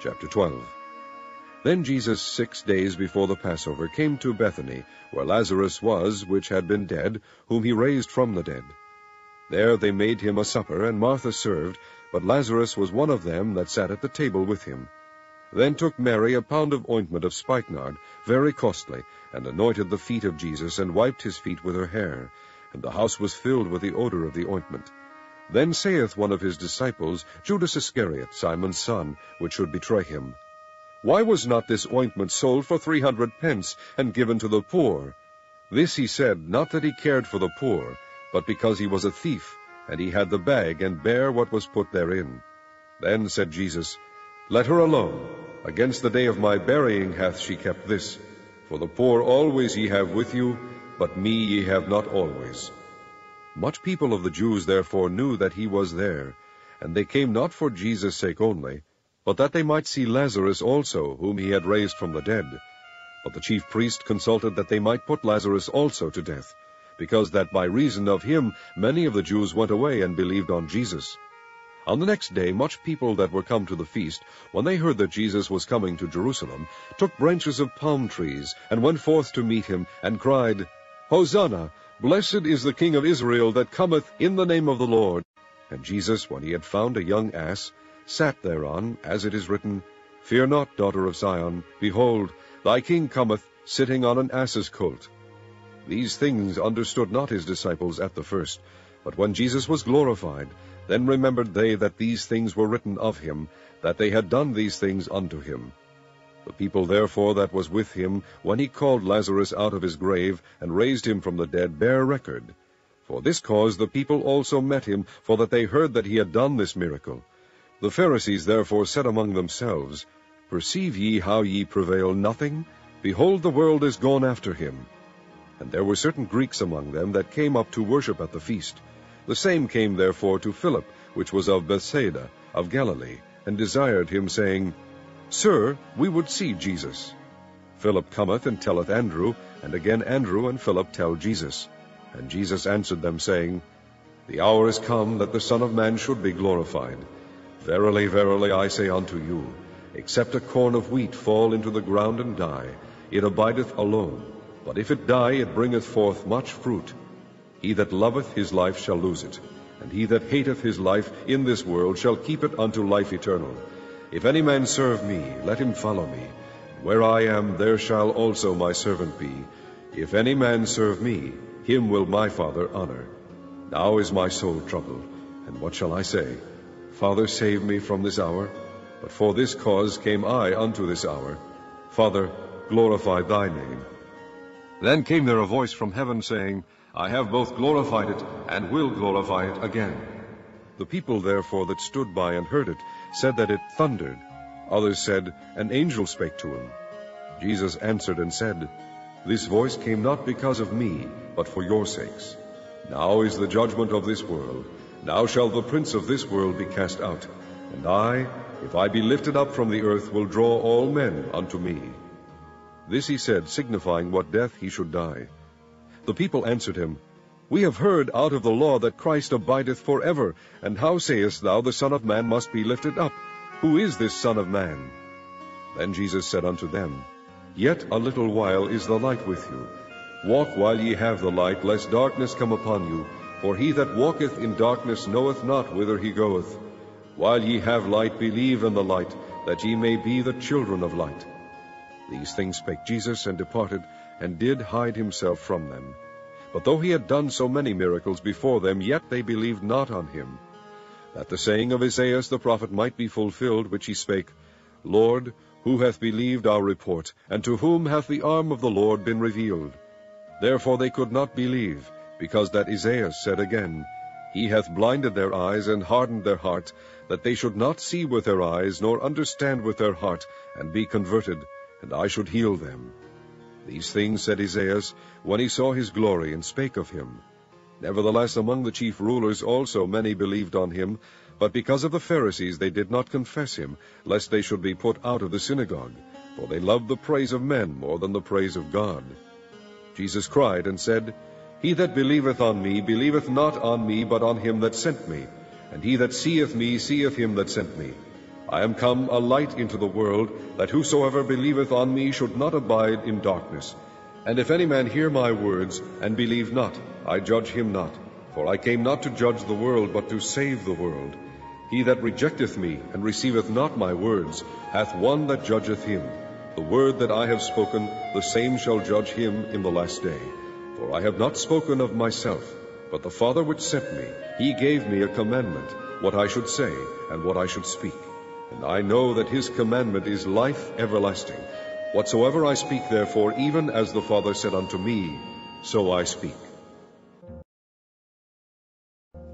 Chapter 12. Then Jesus 6 days before the Passover came to Bethany, where Lazarus was, which had been dead, whom he raised from the dead. There they made him a supper, and Martha served, but Lazarus was one of them that sat at the table with him. Then took Mary a pound of ointment of spikenard, very costly, and anointed the feet of Jesus, and wiped his feet with her hair. And the house was filled with the odor of the ointment. Then saith one of his disciples, Judas Iscariot, Simon's son, which should betray him, Why was not this ointment sold for 300 pence, and given to the poor? This he said, not that he cared for the poor, but because he was a thief, and he had the bag, and bare what was put therein. Then said Jesus, Let her alone. Against the day of my burying hath she kept this. For the poor always ye have with you, but me ye have not always. Much people of the Jews therefore knew that he was there, and they came not for Jesus' sake only, but that they might see Lazarus also, whom he had raised from the dead. But the chief priest consulted that they might put Lazarus also to death, because that by reason of him many of the Jews went away and believed on Jesus. On the next day much people that were come to the feast, when they heard that Jesus was coming to Jerusalem, took branches of palm trees, and went forth to meet him, and cried, Hosanna! Blessed is the King of Israel that cometh in the name of the Lord. And Jesus, when he had found a young ass, sat thereon, as it is written, Fear not, daughter of Zion, behold, thy king cometh, sitting on an ass's colt. These things understood not his disciples at the first, but when Jesus was glorified, then remembered they that these things were written of him, that they had done these things unto him. The people therefore that was with him, when he called Lazarus out of his grave, and raised him from the dead, bare record. For this cause the people also met him, for that they heard that he had done this miracle. The Pharisees therefore said among themselves, Perceive ye how ye prevail nothing? Behold, the world is gone after him. And there were certain Greeks among them that came up to worship at the feast. The same came therefore to Philip, which was of Bethsaida, of Galilee, and desired him, saying, Sir, we would see Jesus. Philip cometh and telleth Andrew, and again Andrew and Philip tell Jesus. And Jesus answered them, saying, The hour is come that the Son of Man should be glorified. Verily, verily, I say unto you, except a corn of wheat fall into the ground and die, it abideth alone. But if it die, it bringeth forth much fruit. He that loveth his life shall lose it, and he that hateth his life in this world shall keep it unto life eternal. If any man serve me, let him follow me. Where I am, there shall also my servant be. If any man serve me, him will my Father honor. Now is my soul troubled, and what shall I say? Father, save me from this hour. But for this cause came I unto this hour. Father, glorify thy name. Then came there a voice from heaven, saying, I have both glorified it, and will glorify it again. The people therefore that stood by and heard it, said that it thundered. Others said, An angel spake to him. Jesus answered and said, This voice came not because of me, but for your sakes. Now is the judgment of this world. Now shall the prince of this world be cast out. And I, if I be lifted up from the earth, will draw all men unto me. This he said, signifying what death he should die. The people answered him, We have heard out of the law that Christ abideth for ever, and how sayest thou, the Son of Man must be lifted up? Who is this Son of Man? Then Jesus said unto them, Yet a little while is the light with you. Walk while ye have the light, lest darkness come upon you. For he that walketh in darkness knoweth not whither he goeth. While ye have light, believe in the light, that ye may be the children of light. These things spake Jesus, and departed, and did hide himself from them. But though he had done so many miracles before them, yet they believed not on him. That the saying of Isaiah the prophet might be fulfilled, which he spake, Lord, who hath believed our report, and to whom hath the arm of the Lord been revealed? Therefore they could not believe, because that Isaiah said again, He hath blinded their eyes, and hardened their heart, that they should not see with their eyes, nor understand with their heart, and be converted, and I should heal them. These things said Isaiah, when he saw his glory, and spake of him. Nevertheless, among the chief rulers also many believed on him, but because of the Pharisees they did not confess him, lest they should be put out of the synagogue, for they loved the praise of men more than the praise of God. Jesus cried and said, He that believeth on me, believeth not on me, but on him that sent me. And he that seeth me, seeth him that sent me. I am come a light into the world, that whosoever believeth on me should not abide in darkness. And if any man hear my words, and believe not, I judge him not. For I came not to judge the world, but to save the world. He that rejecteth me, and receiveth not my words, hath one that judgeth him. The word that I have spoken, the same shall judge him in the last day. For I have not spoken of myself, but the Father which sent me, he gave me a commandment, what I should say, and what I should speak. And I know that his commandment is life everlasting. Whatsoever I speak, therefore, even as the Father said unto me, so I speak.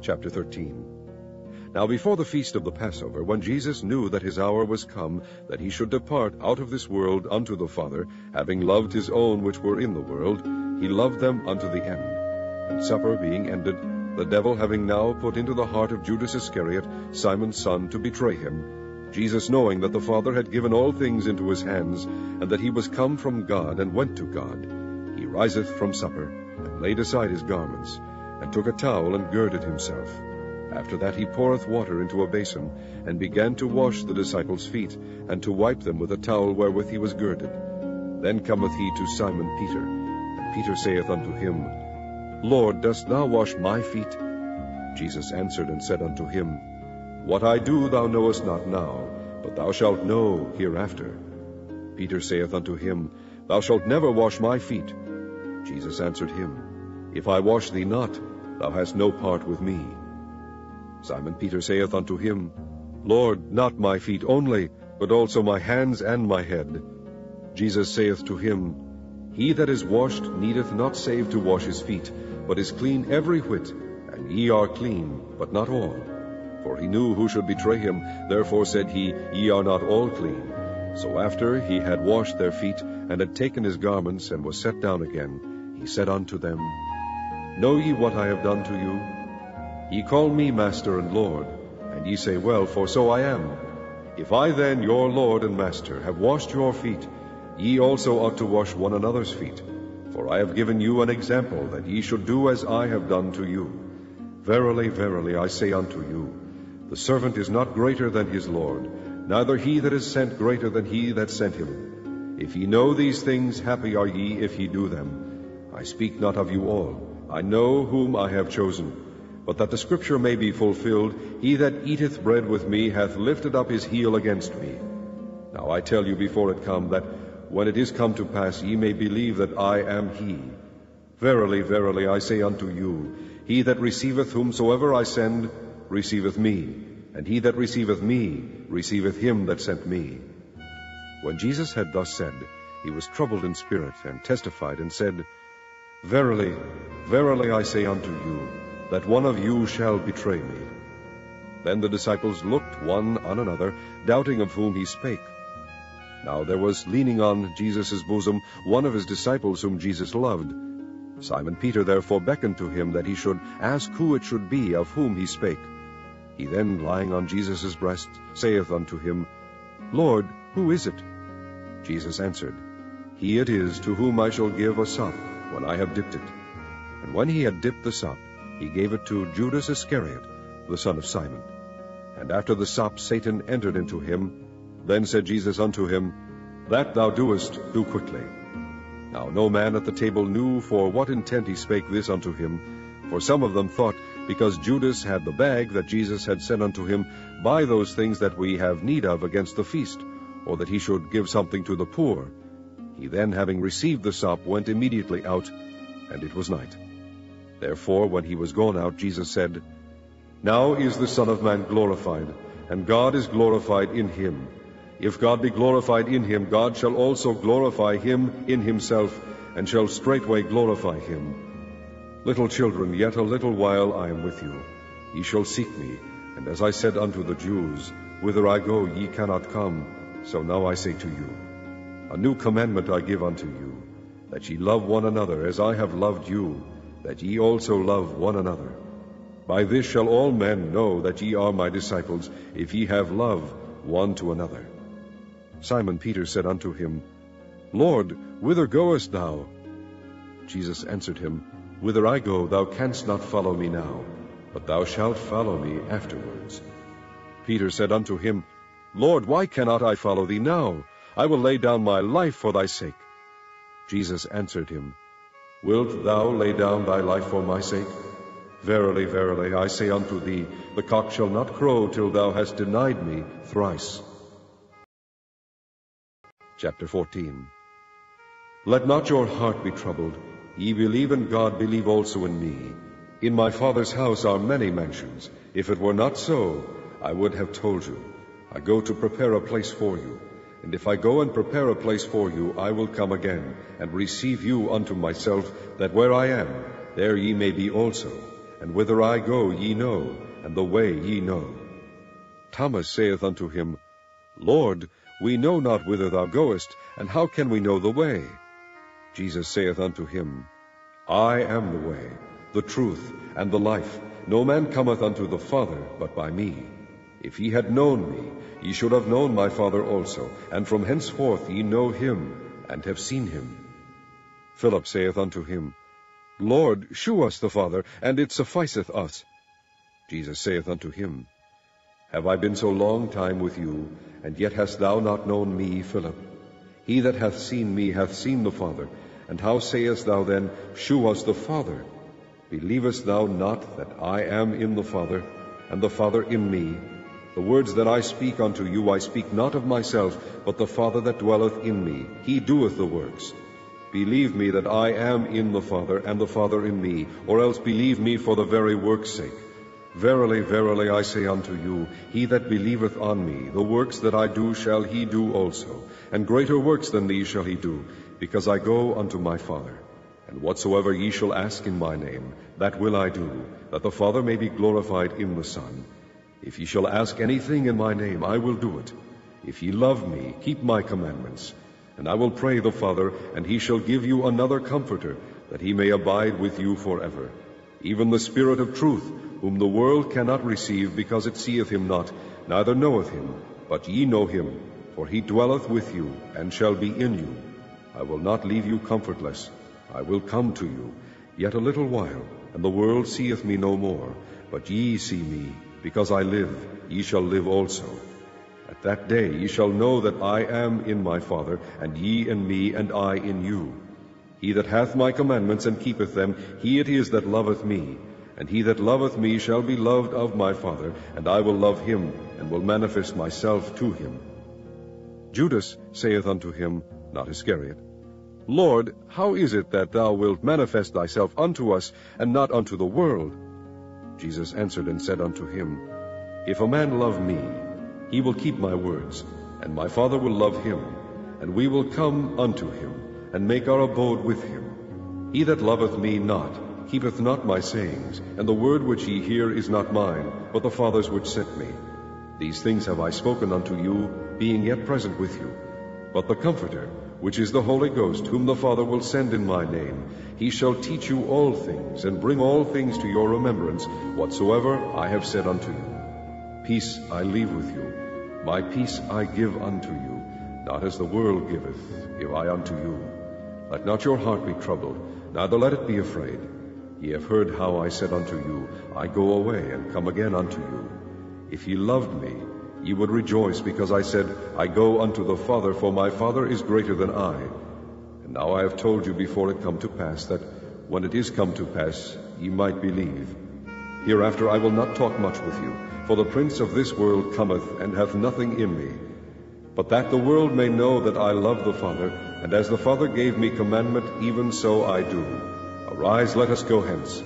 Chapter 13. Now before the feast of the Passover, when Jesus knew that his hour was come, that he should depart out of this world unto the Father, having loved his own which were in the world, he loved them unto the end. And supper being ended, the devil having now put into the heart of Judas Iscariot, Simon's son, to betray him, Jesus, knowing that the Father had given all things into his hands, and that he was come from God, and went to God, he riseth from supper, and laid aside his garments, and took a towel, and girded himself. After that he poureth water into a basin, and began to wash the disciples' feet, and to wipe them with a towel wherewith he was girded. Then cometh he to Simon Peter, and Peter saith unto him, Lord, dost thou wash my feet? Jesus answered and said unto him, What I do thou knowest not now, but thou shalt know hereafter. Peter saith unto him, Thou shalt never wash my feet. Jesus answered him, If I wash thee not, thou hast no part with me. Simon Peter saith unto him, Lord, not my feet only, but also my hands and my head. Jesus saith to him, He that is washed needeth not save to wash his feet, but is clean every whit, and ye are clean, but not all. For he knew who should betray him, therefore said he, Ye are not all clean. So after he had washed their feet, and had taken his garments, and was set down again, he said unto them, Know ye what I have done to you? Ye call me Master and Lord, and ye say, Well, for so I am. If I then, your Lord and Master, have washed your feet, ye also ought to wash one another's feet. For I have given you an example, that ye should do as I have done to you. Verily, verily, I say unto you, the servant is not greater than his Lord, neither he that is sent greater than he that sent him. If ye know these things, happy are ye if ye do them. I speak not of you all. I know whom I have chosen. But that the scripture may be fulfilled, He that eateth bread with me hath lifted up his heel against me. Now I tell you before it come, that when it is come to pass, ye may believe that I am he. Verily, verily, I say unto you, He that receiveth whomsoever I send, receiveth me, and he that receiveth me, receiveth him that sent me. When Jesus had thus said, he was troubled in spirit, and testified, and said, Verily, verily, I say unto you, that one of you shall betray me. Then the disciples looked one on another, doubting of whom he spake. Now there was leaning on Jesus' bosom one of his disciples whom Jesus loved. Simon Peter therefore beckoned to him that he should ask who it should be of whom he spake. He then, lying on Jesus' breast, saith unto him, Lord, who is it? Jesus answered, He it is to whom I shall give a sop when I have dipped it. And when he had dipped the sop, he gave it to Judas Iscariot, the son of Simon. And after the sop Satan entered into him. Then said Jesus unto him, That thou doest, do quickly. Now no man at the table knew for what intent he spake this unto him, for some of them thought, because Judas had the bag, that Jesus had said unto him, Buy those things that we have need of against the feast, or that he should give something to the poor. He then, having received the sop, went immediately out, and it was night. Therefore, when he was gone out, Jesus said, Now is the Son of Man glorified, and God is glorified in him. If God be glorified in him, God shall also glorify him in himself, and shall straightway glorify him. Little children, yet a little while I am with you. Ye shall seek me, and as I said unto the Jews, Whither I go ye cannot come, so now I say to you, A new commandment I give unto you, that ye love one another as I have loved you, that ye also love one another. By this shall all men know that ye are my disciples, if ye have love one to another. Simon Peter said unto him, Lord, whither goest thou? Jesus answered him, Whither I go, thou canst not follow me now, but thou shalt follow me afterwards. Peter said unto him, Lord, why cannot I follow thee now? I will lay down my life for thy sake. Jesus answered him, Wilt thou lay down thy life for my sake? Verily, verily, I say unto thee, the cock shall not crow till thou hast denied me thrice. Chapter 14. Let not your heart be troubled. Ye believe in God, believe also in me. In my Father's house are many mansions. If it were not so, I would have told you. I go to prepare a place for you. And if I go and prepare a place for you, I will come again, and receive you unto myself, that where I am, there ye may be also. And whither I go ye know, and the way ye know. Thomas saith unto him, Lord, we know not whither thou goest, and how can we know the way? Jesus saith unto him, I am the way, the truth, and the life. No man cometh unto the Father, but by me. If ye had known me, ye should have known my Father also, and from henceforth ye know him, and have seen him. Philip saith unto him, Lord, shew us the Father, and it sufficeth us. Jesus saith unto him, Have I been so long time with you, and yet hast thou not known me, Philip? He that hath seen me hath seen the Father. And how sayest thou then, Shew us the Father? Believest thou not that I am in the Father, and the Father in me? The words that I speak unto you, I speak not of myself, but the Father that dwelleth in me, he doeth the works. Believe me that I am in the Father, and the Father in me, or else believe me for the very work's sake. Verily, verily, I say unto you, he that believeth on me, the works that I do shall he do also, and greater works than these shall he do, because I go unto my Father. And whatsoever ye shall ask in my name, that will I do, that the Father may be glorified in the Son. If ye shall ask anything in my name, I will do it. If ye love me, keep my commandments. And I will pray the Father, and he shall give you another Comforter, that he may abide with you forever. Even the Spirit of truth, whom the world cannot receive, because it seeth him not, neither knoweth him. But ye know him, for he dwelleth with you, and shall be in you. I will not leave you comfortless. I will come to you. Yet a little while, and the world seeth me no more. But ye see me. Because I live, ye shall live also. At that day ye shall know that I am in my Father, and ye in me, and I in you. He that hath my commandments, and keepeth them, he it is that loveth me. And he that loveth me shall be loved of my Father, and I will love him, and will manifest myself to him. Judas saith unto him, not Iscariot, Lord, how is it that thou wilt manifest thyself unto us, and not unto the world? Jesus answered and said unto him, If a man love me, he will keep my words, and my Father will love him, and we will come unto him, and make our abode with him. He that loveth me not, keepeth not my sayings, and the word which ye hear is not mine, but the Father's which sent me. These things have I spoken unto you, being yet present with you. But the Comforter, which is the Holy Ghost, whom the Father will send in my name, he shall teach you all things, and bring all things to your remembrance, whatsoever I have said unto you. Peace I leave with you, my peace I give unto you, not as the world giveth, give I unto you. Let not your heart be troubled, neither let it be afraid. Ye have heard how I said unto you, I go away, and come again unto you. If ye loved me, ye would rejoice, because I said, I go unto the Father, for my Father is greater than I. And now I have told you before it come to pass, that when it is come to pass, ye might believe. Hereafter I will not talk much with you, for the prince of this world cometh, and hath nothing in me. But that the world may know that I love the Father, and as the Father gave me commandment, even so I do. Arise, let us go hence.